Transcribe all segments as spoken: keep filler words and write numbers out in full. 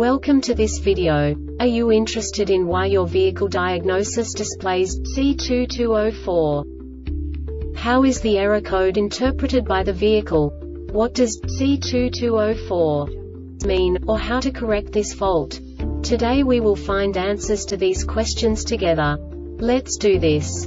Welcome to this video. Are you interested in why your vehicle diagnosis displays C two two zero four? How is the error code interpreted by the vehicle? What does C two two zero four mean, or how to correct this fault? Today we will find answers to these questions together. Let's do this.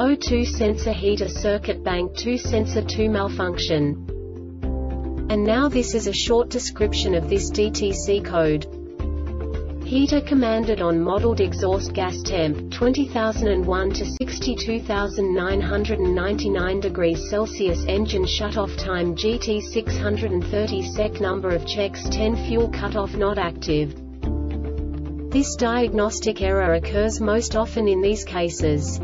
H O two sensor heater circuit bank two sensor two malfunction. And now this is a short description of this D T C code. Heater commanded on modeled exhaust gas temp twenty thousand one to sixty-two thousand nine hundred ninety-nine degrees Celsius. Engine shutoff time G T six hundred thirty sec. Number of checks ten. Fuel cutoff not active. This diagnostic error occurs most often in these cases.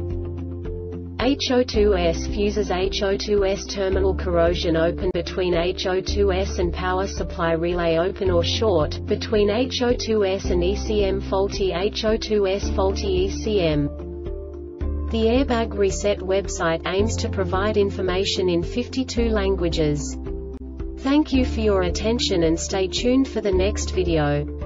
H O two S fuses. H O two S terminal corrosion open between H O two S and power supply relay open or short, between H O two S and E C M faulty. H O two S faulty E C M. The Airbag Reset website aims to provide information in fifty-two languages. Thank you for your attention and stay tuned for the next video.